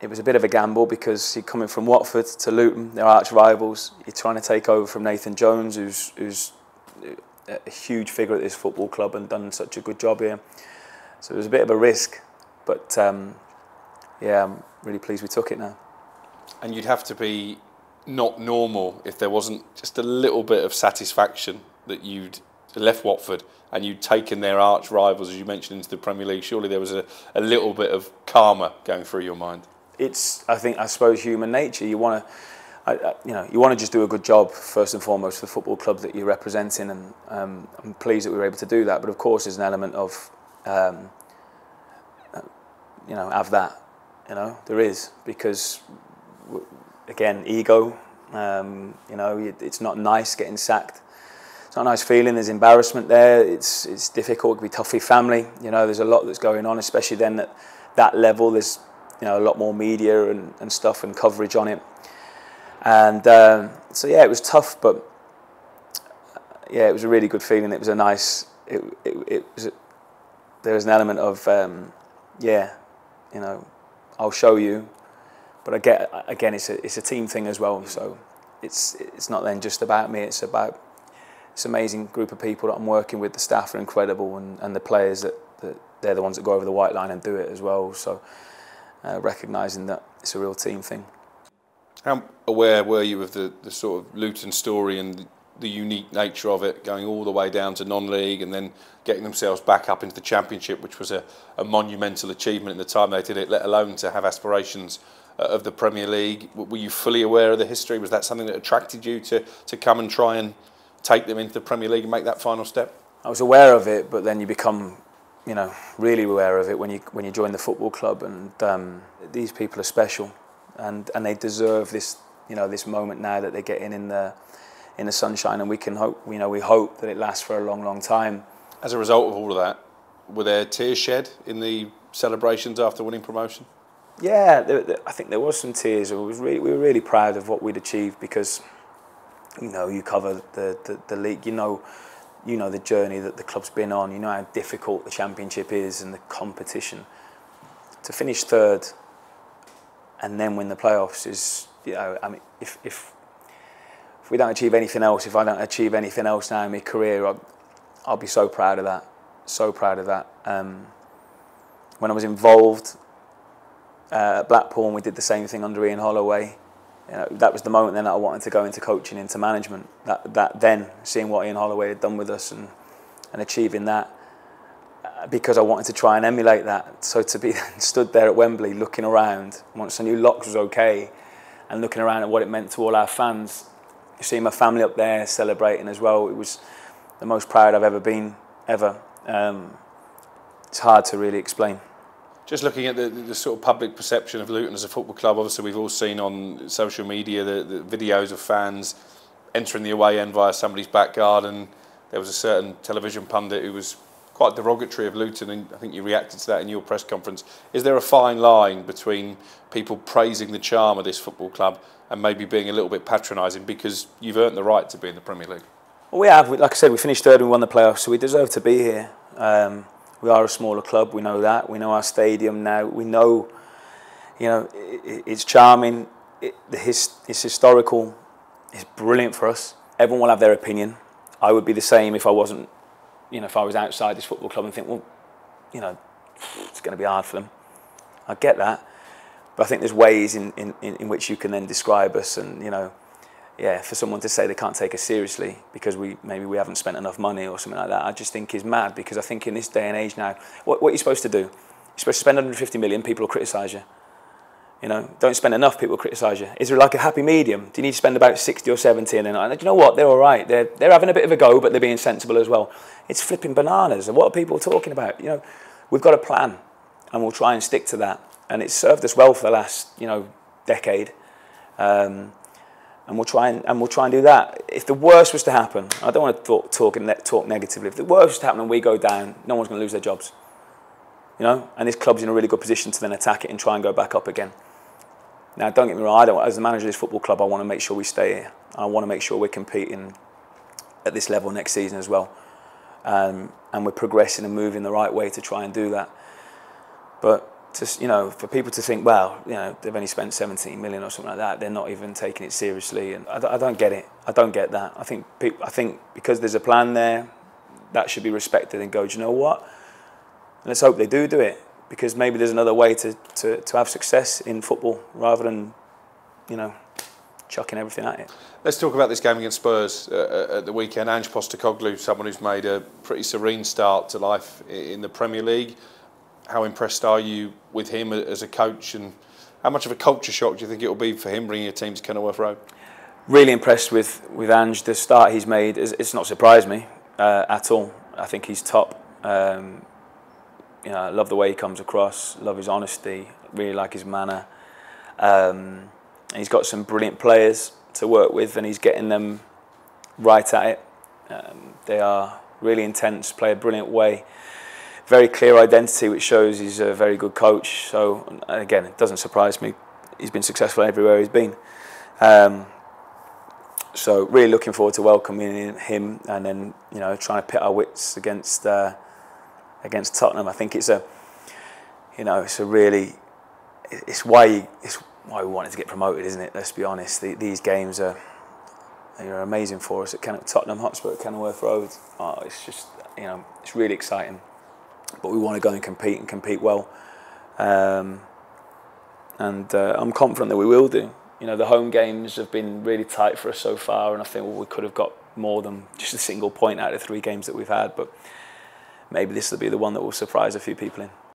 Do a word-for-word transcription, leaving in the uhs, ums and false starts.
it was a bit of a gamble because you're coming from Watford to Luton, they're arch rivals. You're trying to take over from Nathan Jones, who's, who's a huge figure at this football club and done such a good job here. So it was a bit of a risk, but um, yeah, I'm really pleased we took it now. And you'd have to be not normal if there wasn't just a little bit of satisfaction that you'd left Watford and you'd taken their arch rivals, as you mentioned, into the Premier League. Surely there was a, a little bit of karma going through your mind. It's, I think, I suppose, human nature. You want to, I, I, you know, you want to just do a good job first and foremost for the football club that you're representing, and um, I'm pleased that we were able to do that. But of course, there's an element of, um, you know, have that. You know, there is, because again, ego. Um, you know, it's not nice getting sacked. It's not a nice feeling. There's embarrassment there. It's it's difficult. It could be tough for your family. You know, there's a lot that's going on, especially then at that level. There's, you know, a lot more media and, and stuff and coverage on it. And um, so, yeah, it was tough, but yeah, it was a really good feeling. It was a nice, it, it, it was, a, there was an element of, um, yeah, you know, I'll show you. But I get, again, it's a, it's a team thing as well. So it's, it's not then just about me. It's about this amazing group of people that I'm working with. The staff are incredible, and, and the players, that, that they're the ones that go over the white line and do it as well. So uh, recognising that it's a real team thing. How aware were you of the, the sort of Luton story and the, the unique nature of it, going all the way down to non-league and then getting themselves back up into the Championship, which was a, a monumental achievement in the time they did it, let alone to have aspirations of the Premier League? Were you fully aware of the history? Was that something that attracted you to, to come and try and take them into the Premier League and make that final step? I was aware of it, but then you become, you know, really aware of it when you, when you join the football club, and um, these people are special. And, and they deserve this, you know, this moment now that they're getting in the, in the sunshine, and we can hope, you know, we hope that it lasts for a long, long time. As a result of all of that, were there tears shed in the celebrations after winning promotion? Yeah, there, there, I think there was some tears. It was really, we were really proud of what we'd achieved, because, you know, you cover the, the, the league, you know, you know the journey that the club's been on, you know how difficult the Championship is and the competition. To finish third and then win the playoffs is, you know, I mean, if, if, if we don't achieve anything else, if I don't achieve anything else now in my career, I'll, I'll be so proud of that, so proud of that. Um, when I was involved uh, at Blackpool, and we did the same thing under Ian Holloway, you know, that was the moment then that I wanted to go into coaching, into management. That, that then, seeing what Ian Holloway had done with us and, and achieving that, because I wanted to try and emulate that. So to be stood there at Wembley looking around, once I knew Locks was okay, and looking around at what it meant to all our fans, you see my family up there celebrating as well, it was the most proud I've ever been, ever. Um, it's hard to really explain. Just looking at the, the sort of public perception of Luton as a football club, obviously we've all seen on social media the, the videos of fans entering the away end via somebody's back garden. There was a certain television pundit who was quite derogatory of Luton, and I think you reacted to that in your press conference. Is there a fine line between people praising the charm of this football club and maybe being a little bit patronising, because you've earned the right to be in the Premier League? Well, we have. Like I said, we finished third and won the playoffs, so we deserve to be here. Um, we are a smaller club, we know that. We know our stadium now. We know, you know, it, it's charming. It, the his, it's historical. It's brilliant for us. Everyone will have their opinion. I would be the same if I wasn't, you know, if I was outside this football club, and think, well, you know, it's going to be hard for them. I get that. But I think there's ways in, in, in which you can then describe us, and, you know, yeah, for someone to say they can't take us seriously because we maybe we haven't spent enough money or something like that, I just think is mad, because I think in this day and age now, what, what are you supposed to do? You're supposed to spend a hundred and fifty million, people will criticise you. You know, don't spend enough, people will criticise you. Is there like a happy medium? Do you need to spend about sixty or seventy? And then, like, do you know what? They're all right. They're, they're having a bit of a go, but they're being sensible as well. It's flipping bananas. And what are people talking about? You know, we've got a plan, and we'll try and stick to that. And it's served us well for the last, you know, decade. Um, and we'll try and, and we'll try and do that. If the worst was to happen, I don't want to talk talk, and talk negatively. If the worst was to happen and we go down, no one's going to lose their jobs. You know, and this club's in a really good position to then attack it and try and go back up again. Now, don't get me wrong, I don't, as the manager of this football club, I want to make sure we stay here. I want to make sure we're competing at this level next season as well. Um, and we're progressing and moving the right way to try and do that. But to, you know, for people to think, well, you know, they've only spent seventeen million or something like that, they're not even taking it seriously. And I, I don't get it. I don't get that. I think people, I think because there's a plan there, that should be respected and go, do you know what? And let's hope they do do it, because maybe there's another way to, to, to have success in football rather than, you know, chucking everything at it. Let's talk about this game against Spurs uh, at the weekend. Ange Postecoglou, someone who's made a pretty serene start to life in the Premier League. How impressed are you with him as a coach, and how much of a culture shock do you think it will be for him bringing a team to Kenilworth Road? Really impressed with, with Ange. The start he's made, is, it's not surprised me uh, at all. I think he's top. Um, you know, I love the way he comes across, love his honesty, really like his manner. Um, And he's got some brilliant players to work with, and he's getting them right at it. Um, they are really intense, play a brilliant way. Very clear identity, which shows he's a very good coach. So, again, it doesn't surprise me. He's been successful everywhere he's been. Um, so, really looking forward to welcoming him, and then, you know, trying to pit our wits against uh, against Tottenham. I think it's a, you know, it's a really, it's why you, it's. Why we wanted to get promoted, isn't it? Let's be honest. The, these games are, are amazing for us at Ken, Tottenham Hotspur at Kenilworth Road. Oh, it's just, you know, it's really exciting. But we want to go and compete and compete well. Um, and uh, I'm confident that we will do. You know, the home games have been really tight for us so far, and I think well, we could have got more than just a single point out of the three games that we've had. But maybe this will be the one that will surprise a few people in.